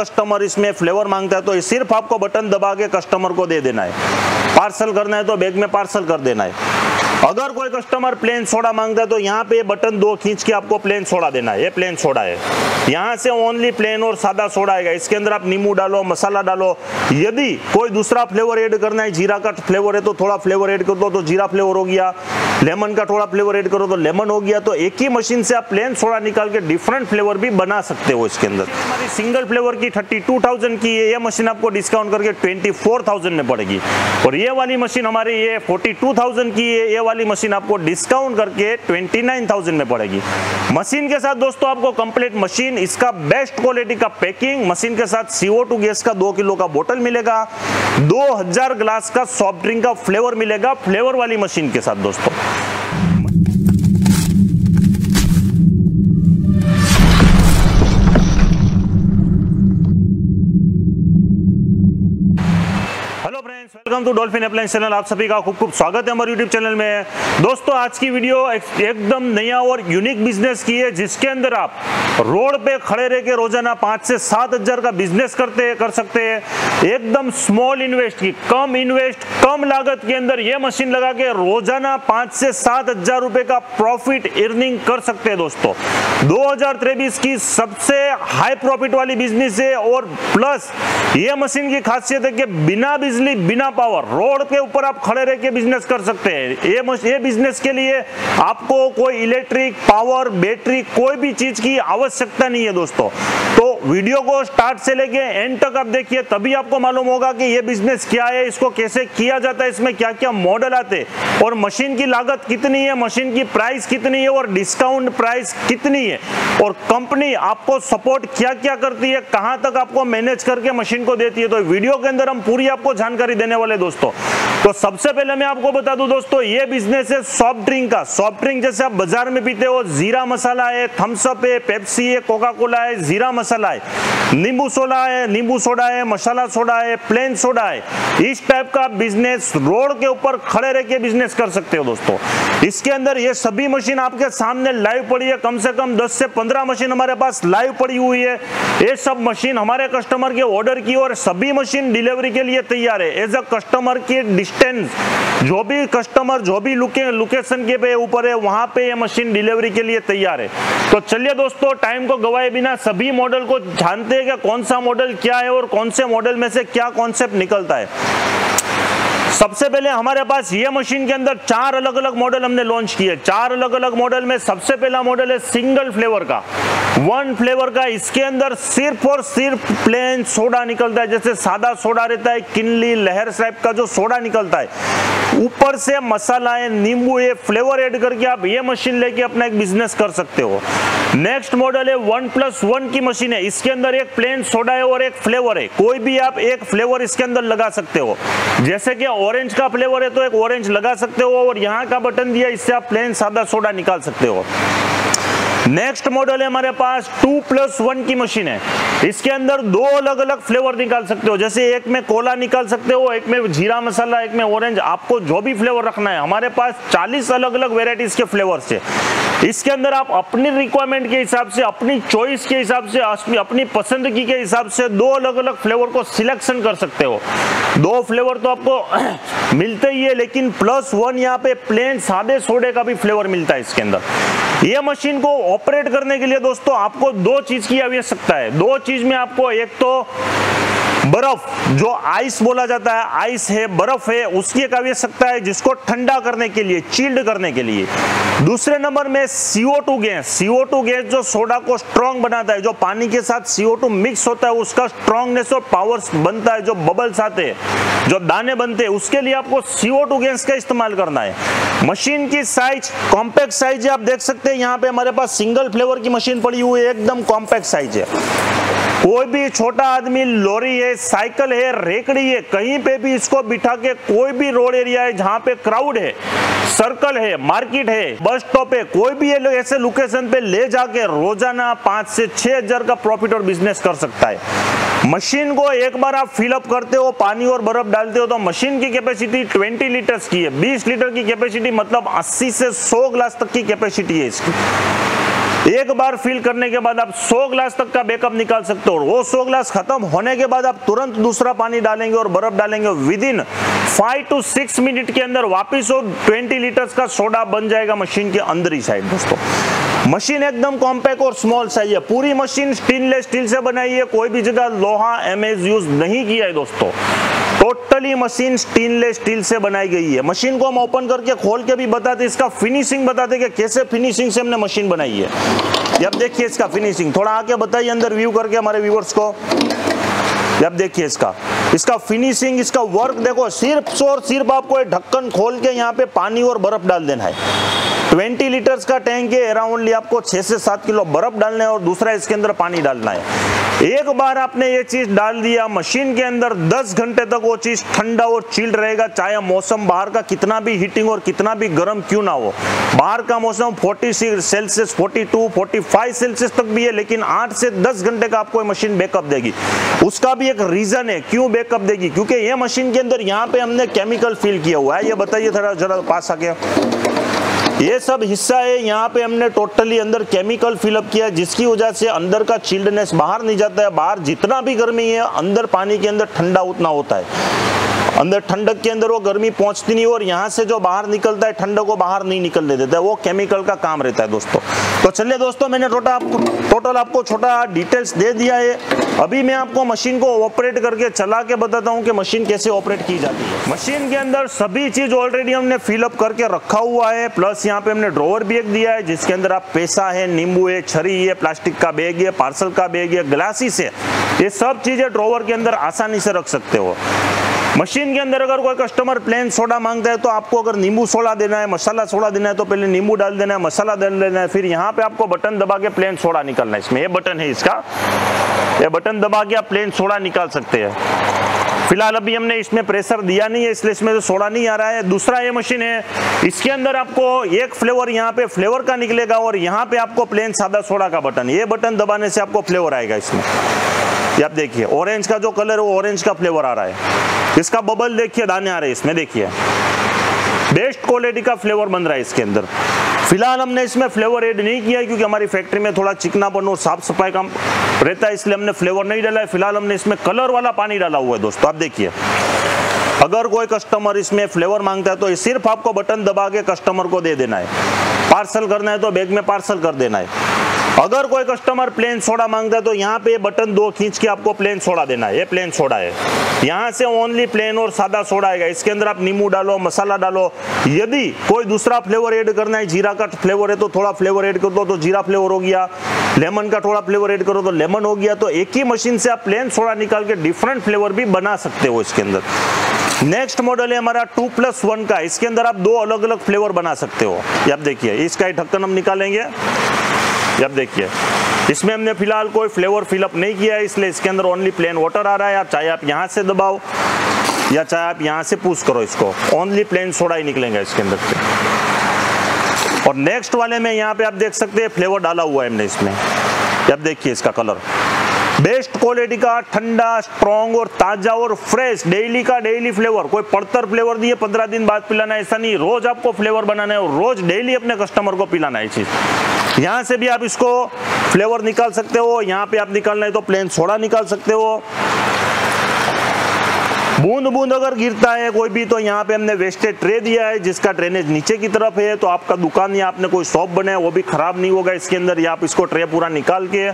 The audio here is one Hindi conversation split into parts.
कस्टमर इसमें फ्लेवर मांगता है तो सिर्फ आपको बटन दबा के कस्टमर को दे देना है। पार्सल करना है तो बैग में पार्सल कर देना है। अगर कोई कस्टमर प्लेन सोडा मांगता है तो यहाँ पे बटन दो खींच के आपको प्लेन सोडा देना है। ये प्लेन सोडा है, यहाँ से ओनली प्लेन और सादा सोडा आएगा। इसके अंदर आप नींबू डालो, मसाला डालो। यदि कोई दूसरा फ्लेवर ऐड करना है, जीरा का फ्लेवर है तो थोड़ा फ्लेवर ऐड कर दो तो जीरा फ्लेवर हो गया। लेमन का थोड़ा फ्लेवर ऐड करो तो लेमन हो गया। तो एक ही मशीन से आप प्लेन सोडा निकाल के डिफरेंट फ्लेवर भी बना सकते हो। इसके अंदर हमारी सिंगल फ्लेवर की 32,000 की है, ये मशीन आपको डिस्काउंट करके 24,000 में पड़ेगी। और ये वाली मशीन हमारी ये 42,000 की है, ये वाली मशीन आपको डिस्काउंट करके 29,000 में पड़ेगी। मशीन के साथ दोस्तों आपको कंप्लीट मशीन, इसका बेस्ट क्वालिटी का पैकिंग, मशीन के साथ CO2 गैस का 2 किलो का बोतल मिलेगा, 2000 ग्लास का सॉफ्ट ड्रिंक का फ्लेवर मिलेगा, फ्लेवर वाली मशीन के साथ दोस्तों। Welcome to Dolphin appliance channel, आप सभी का खूब खूब स्वागत है हमारे यूट्यूब चैनल में। दोस्तों आज की वीडियो एकदम नया और यूनिक बिजनेस की है, जिसके अंदर आप रोड पे खड़े रह के रोजाना 5 से 7 हजार का बिजनेस कर सकते हैं। एकदम स्मॉल इन्वेस्ट की, कम इन्वेस्ट कम लागत के अंदर ये मशीन लगा के रोजाना 5 से 7 हजार रुपए का प्रॉफिट अर्निंग कर सकते हैं। दोस्तों 2023 की सबसे हाई प्रॉफिट वाली बिजनेस है। और प्लस ये मशीन की खासियत है कि बिना बिजली बिना पावर रोड के ऊपर आप खड़े रह के बिजनेस कर सकते हैं। ये बिजनेस के लिए आपको कोई इलेक्ट्रिक पावर बैटरी कोई भी चीज की आवश्यकता नहीं है दोस्तों। तो वीडियो को स्टार्ट से लेके एंड तक आप देखिए, तभी आपको मालूम होगा कि ये बिजनेस क्या है, इसको कैसे किया जाता है, इसमें क्या क्या मॉडल आते हैं और मशीन की लागत कितनी है, मशीन की प्राइस कितनी है और डिस्काउंट प्राइस कितनी है और कंपनी आपको सपोर्ट क्या क्या करती है, कहां तक आपको मैनेज करके मशीन को देती है। तो वीडियो के अंदर हम पूरी आपको जानकारी देने वाले दोस्तों। तो सबसे पहले मैं आपको बता दूं दोस्तों, ये बिजनेस है सॉफ्ट ड्रिंक का। सॉफ्ट ड्रिंक जैसे आप बाजार में पीते हो, जीरा मसाला है, थम्स अप है, पेप्सी है, कोका कोला है, जीरा मसाला है, नींबू सोडा है, मसाला सोडा है, प्लेन सोडा है। इस टाइप का बिजनेस रोड के ऊपर खड़े रह के बिजनेस कर सकते हो दोस्तों। इसके अंदर ये सभी मशीन आपके सामने लाइव पड़ी है, कम से कम 10 से 15 मशीन हमारे पास लाइव पड़ी हुई है। ये सब मशीन हमारे कस्टमर के ऑर्डर की और सभी मशीन डिलीवरी के लिए तैयार है। एज अ कस्टमर की डिस्टेंस, जो भी कस्टमर जो भी लोकेशन के पे ऊपर है, वहां पे ये मशीन डिलीवरी के लिए तैयार है। तो चलिए दोस्तों टाइम को गवाए बिना सभी मॉडल को जानते हैं कि कौन सा मॉडल क्या है और कौन से मॉडल में से क्या कॉन्सेप्ट निकलता है। सबसे पहले हमारे पास ये मशीन के अंदर 4 अलग अलग मॉडल हमने लॉन्च किए। 4 अलग अलग मॉडल में सबसे पहला मॉडल है सिंगल फ्लेवर का, 1 फ्लेवर का। इसके अंदर सिर्फ और सिर्फ प्लेन सोडा निकलता है। जैसे सादा सोडा रहता है, किनली लहर टाइप का जो सोडा निकलता है, ऊपर से मसाला है, नींबू है, फ्लेवर ऐड करके आप ये मशीन लेके अपना एक बिजनेस कर सकते हो। नेक्स्ट मॉडल है 1+1 की मशीन है। इसके अंदर एक प्लेन सोडा है और एक फ्लेवर है, कोई भी आप एक फ्लेवर इसके अंदर लगा सकते हो। जैसे कि ऑरेंज का फ्लेवर है तो एक ऑरेंज लगा सकते हो और यहाँ का बटन दिया, इससे आप प्लेन सादा सोडा निकाल सकते हो। नेक्स्ट मॉडल है हमारे पास 2+1 की मशीन है। इसके अंदर 2 अलग अलग फ्लेवर निकाल सकते हो। जैसे एक में कोला निकाल सकते हो, एक में जीरा मसाला, एक में ऑरेंज, आपको जो भी फ्लेवर रखना है। हमारे पास 40 अलग अलग वेराइटीज के फ्लेवर्स है। इसके अंदर आप अपनी रिक्वायरमेंट के हिसाब से, अपनी चॉइस के हिसाब से, अपनी पसंदगी के हिसाब से 2 अलग अलग फ्लेवर को सिलेक्शन कर सकते हो। 2 फ्लेवर तो आपको मिलते ही है, लेकिन +1 यहाँ पे प्लेन सादे सोडे का भी फ्लेवर मिलता है। इसके अंदर ये मशीन को ऑपरेट करने के लिए दोस्तों आपको 2 चीज की आवश्यकता है। 2 चीज में आपको एक तो बर्फ, जो आइस बोला जाता है, आइस है, बर्फ है, उसकी एक आवश्यकता है जिसको ठंडा करने के लिए, चिल्ड करने के लिए। दूसरे नंबर में CO2 गैस जो सोडा को स्ट्रॉन्ग बनाता है, जो पानी के साथ CO2 मिक्स होता है, उसका स्ट्रॉन्गनेस और पावर्स बनता है, जो बबल्स आते हैं, जो दाने बनते हैं, उसके लिए आपको CO2 गैस का इस्तेमाल करना है। मशीन की साइज कॉम्पैक्ट साइज है, आप देख सकते हैं यहाँ पे हमारे पास सिंगल फ्लेवर की मशीन पड़ी हुई है, एकदम कॉम्पैक्ट साइज है। कोई भी छोटा आदमी, लॉरी है, साइकिल है, रेकड़ी है, कहीं पे भी इसको बिठा के कोई भी रोड एरिया है जहाँ पे क्राउड है, सर्कल है, मार्केट है, बस स्टॉप है, कोई भी ऐसे लोकेशन पे ले जाके रोजाना 5 से 6 हजार का प्रॉफिट और बिजनेस कर सकता है। मशीन को एक बार आप फिलअप करते हो, पानी और बर्फ डालते हो, तो मशीन की कैपेसिटी 20 लीटर की है। 20 लीटर की कैपेसिटी मतलब 80 से 100 ग्लास तक की कैपेसिटी है इसकी। एक बार फिल करने के बाद आप 100 ग्लास तक का बैकअप निकाल सकते हो। और वो 100 ग्लास खत्म होने के बाद आप तुरंत दूसरा पानी डालेंगे और बर्फ डालेंगे, विदिन 5 to 6 मिनट के अंदर वापिस 20 लीटर का सोडा बन जाएगा मशीन के अंदर ही साइड। दोस्तों मशीन एकदम कॉम्पैक्ट और स्मॉल साइज है। पूरी मशीन स्टेनलेस स्टील से बनाई है, कोई भी जगह लोहा एमएस यूज नहीं किया है दोस्तों। टोटली मशीन स्टेनलेस स्टील से बनाई गई है। मशीन को हम ओपन करके खोल के भी बताते, इसका फिनिशिंग बताते कि कैसे फिनिशिंग से हमने मशीन बनाई है। जब देखिए इसका फिनिशिंग, थोड़ा आके बताइए अंदर व्यू करके हमारे व्यूअर्स को। जब देखिए इसका फिनिशिंग, इसका वर्क देखो। सिर्फ और सिर्फ आपको ढक्कन खोल के यहाँ पे पानी और बर्फ डाल देना है। 20 लीटर का टैंक है, अराउंडली आपको 6 से 7 किलो बर्फ डालना है और दूसरा इसके अंदर पानी डालना है। एक बार आपने ये चीज डाल दिया मशीन के अंदर, 10 घंटे तक वो चीज ठंडा और चिल्ड रहेगा। चाहे मौसम बाहर का कितना भी हीटिंग और कितना भी गर्म क्यों ना हो, बाहर का मौसम 46 सेल्सियस, 42, 45 सेल्सियस तक भी है, लेकिन 8 से 10 घंटे का आपको मशीन बैकअप देगी। उसका भी एक रीजन है क्यों बैकअप देगी, क्योंकि ये मशीन के अंदर यहाँ पे हमने केमिकल फील किया हुआ है। ये बताइए थोड़ा जरा पास आके, ये सब हिस्सा है यहाँ पे हमने टोटली अंदर केमिकल फिलअप किया है, जिसकी वजह से अंदर का चिल्डनेस बाहर नहीं जाता है। बाहर जितना भी गर्मी है, अंदर पानी के अंदर ठंडा उतना होता है। अंदर ठंडक के अंदर वो गर्मी पहुँचती नहीं, और यहाँ से जो बाहर निकलता है ठंडक को बाहर नहीं निकलने देता है। वो केमिकल का काम रहता है दोस्तों। तो चलिए दोस्तों, मैंने टोटल आपको छोटा डिटेल्स दे दिया है। अभी मैं आपको मशीन को ऑपरेट करके चला के बताता हूँ कि मशीन कैसे ऑपरेट की जाती है। मशीन के अंदर सभी चीज ऑलरेडी हमने फिलअप करके रखा हुआ है, प्लस यहाँ पे हमने ड्रॉवर भी एक दिया है जिसके अंदर आप पैसा है, नींबू है, छरी है, प्लास्टिक का बैग है, पार्सल का बैग है, ग्लासेस है, ये सब चीजें ड्रॉवर के अंदर आसानी से रख सकते हो। मशीन के अंदर अगर कोई कस्टमर प्लेन सोडा मांगता है तो आपको अगर नींबू सोडा देना है, मसाला सोडा देना है, तो पहले नींबू डाल देना है, मसाला डाल देना है, फिर यहाँ पे आपको बटन दबा के प्लेन सोडा निकालना है। इसमें ये बटन है, इसका ये बटन दबा के आप प्लेन सोडा निकाल सकते हैं। फिलहाल अभी हमने इसमें प्रेशर दिया नहीं है, इसलिए इसमें तो सोडा नहीं आ रहा है। दूसरा ये मशीन है, इसके अंदर आपको एक फ्लेवर यहाँ पे फ्लेवर का निकलेगा और यहाँ पे आपको प्लेन सादा सोडा का बटन, ये बटन दबाने से आपको फ्लेवर आएगा इसमें। आप देखिए ऑरेंज का जो कलर है वो ऑरेंज का फ्लेवर आ रहा है। इसका बबल देखिए, दाने आ रहे हैं इसमें, देखिए बेस्ट क्वालिटी का फ्लेवर बन रहा है इसके अंदर। फिलहाल हमने इसमें फ्लेवर ऐड नहीं किया है क्योंकि हमारी फैक्ट्री में थोड़ा चिकनापन और साफ सफाई का रहता है, इसलिए हमने फ्लेवर नहीं डाला है। फिलहाल हमने इसमें कलर वाला पानी डाला हुआ है दोस्तों। आप देखिए, अगर कोई कस्टमर इसमें फ्लेवर मांगता है तो सिर्फ आपको बटन दबा के कस्टमर को दे देना है। पार्सल करना है तो बैग में पार्सल कर देना है। अगर कोई कस्टमर प्लेन सोडा मांगता है तो यहाँ पे बटन 2 खींच के आपको प्लेन सोडा देना है। ये प्लेन सोडा है, यहाँ से ओनली प्लेन और सादा सोडा आएगा। इसके अंदर आप नींबू डालो, मसाला डालो, यदि कोई दूसरा फ्लेवर ऐड करना है, जीरा का फ्लेवर है तो थोड़ा फ्लेवर ऐड कर दो तो जीरा फ्लेवर हो गया, लेमन का थोड़ा फ्लेवर ऐड करो तो लेमन हो गया। तो एक ही मशीन से आप प्लेन सोडा निकाल के डिफरेंट फ्लेवर भी बना सकते हो इसके अंदर। नेक्स्ट मॉडल है हमारा 2+1 का, इसके अंदर आप 2 अलग अलग फ्लेवर बना सकते हो। आप देखिए, इसका ढक्कन हम निकालेंगे। जब देखिए, इसमें हमने फिलहाल कोई फ्लेवर फिलअप नहीं किया है, इसलिए इसके अंदर ओनली प्लेन वाटर आ रहा है। आप चाहे आप यहाँ से दबाओ या चाहे आप यहाँ से पुश करो, इसको ओनली प्लेन सोडा ही निकलेगा इसके अंदर से। और नेक्स्ट वाले में यहाँ पे आप देख सकते हैं फ्लेवर डाला हुआ है हमने इसमें। जब देखिए, इसका कलर बेस्ट क्वालिटी का, ठंडा, स्ट्रॉन्ग और ताज़ा और फ्रेश, डेली का डेली फ्लेवर। कोई पड़तर फ्लेवर दिए 15 दिन बाद पिलाना है, ऐसा नहीं। रोज आपको फ्लेवर बनाना है और रोज डेली अपने कस्टमर को पिलाना है चीज़। यहाँ से भी आप इसको फ्लेवर निकाल सकते हो, यहाँ पे आप निकालना है तो प्लेन सोडा निकाल सकते हो। बूंद बूंद अगर गिरता है कोई भी तो यहाँ पे हमने वेस्टेड ट्रे दिया है जिसका ड्रेनेज नीचे की तरफ है। तो आपका दुकान या आपने कोई शॉप बनाया वो भी खराब नहीं होगा इसके अंदर। या आप इसको ट्रे पूरा निकाल के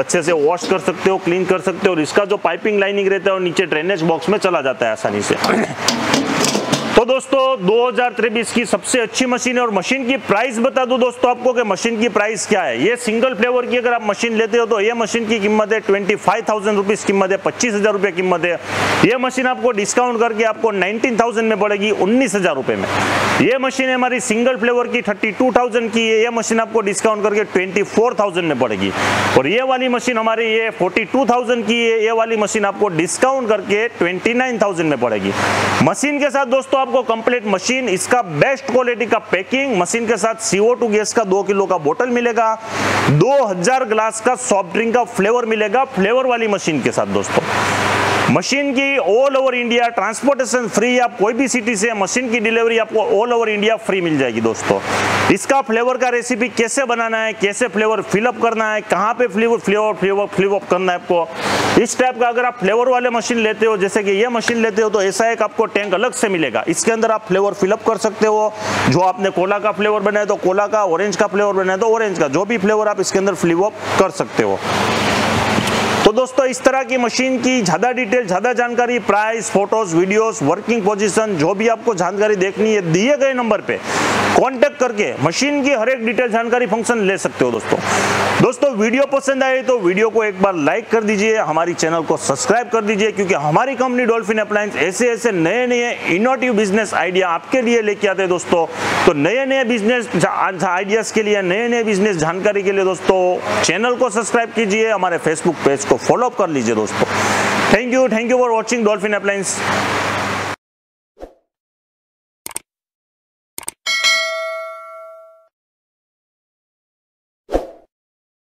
अच्छे से वॉश कर सकते हो, क्लीन कर सकते हो। और इसका जो पाइपिंग लाइनिंग रहता है वो नीचे ड्रेनेज बॉक्स में चला जाता है आसानी से। तो दोस्तों 2023 की सबसे अच्छी मशीन है। और मशीन की प्राइस बता दूं दोस्तों आपको कि मशीन की प्राइस क्या है। ये सिंगल फ्लेवर की अगर आप मशीन लेते हो तो ये मशीन की कीमत है 25,000 रुपीज़ कीमत है, 25,000 रुपये कीमत है। ये मशीन आपको डिस्काउंट करके आपको 19,000 में पड़ेगी, 19,000 रुपये में। ये मशीन है हमारी सिंगल फ्लेवर की, 32,000 की है। ये मशीन आपको डिस्काउंट करके 24,000 में पड़ेगी। और ये वाली मशीन हमारी ये 42,000 की है। ये वाली मशीन आपको डिस्काउंट करके 29,000 में पड़ेगी। मशीन के साथ दोस्तों आपको कंप्लीट मशीन, इसका बेस्ट क्वालिटी का पैकिंग, मशीन के साथ CO2 गैस का 2 किलो का बोतल मिलेगा, 2000 ग्लास का सॉफ्ट ड्रिंक का फ्लेवर मिलेगा, फ्लेवर वाली मशीन के साथ दोस्तों। मशीन की all over India transportation free, आप कोई भी सिटी से मशीन की डिलीवरी आपको ऑल ओवर इंडिया फ्री मिल जाएगी। दोस्तों इसका फ्लेवर का रेसिपी कैसे बनाना है, कैसे फ्लेवर फिलअप करना है, कहाँ पे फ्लेवर करना है आपको, इस टाइप का अगर आप फ्लेवर वाले मशीन लेते हो, जैसे कि ये मशीन लेते हो, तो ऐसा एक आपको टैंक अलग से मिलेगा, इसके अंदर आप फ्लेवर फिलअप कर सकते हो। जो आपने कोला का फ्लेवर बनाया तो कोला का, ऑरेंज का फ्लेवर बनाया तो ऑरेंज का, जो भी फ्लेवर आप इसके अंदर फिलअप कर सकते हो। तो दोस्तों इस तरह की मशीन की ज़्यादा डिटेल, ज़्यादा जानकारी, price, photos, videos, working position, जो भी आपको जानकारी देखनी है, दिए गए नंबर पे कांटेक्ट करके मशीन की हर एक डिटेल जानकारी फंक्शन ले सकते हो। दोस्तों वीडियो पसंद आए तो वीडियो को एक बार लाइक कर दीजिए, हमारी चैनल को सब्सक्राइब कर दीजिए, क्योंकि हमारी कंपनी डॉल्फिन अप्लायंस ऐसे ऐसे नए नए इनोवेटिव बिजनेस आइडिया आपके लिए लेके आते हैं दोस्तों। तो नए नए बिजनेस आइडियाज़ के लिए, नए नए बिजनेस जानकारी के लिए दोस्तों चैनल को सब्सक्राइब कीजिए, हमारे फेसबुक पेज को फॉलो कर लीजिए दोस्तों। Thank you for watching Dolphin appliance.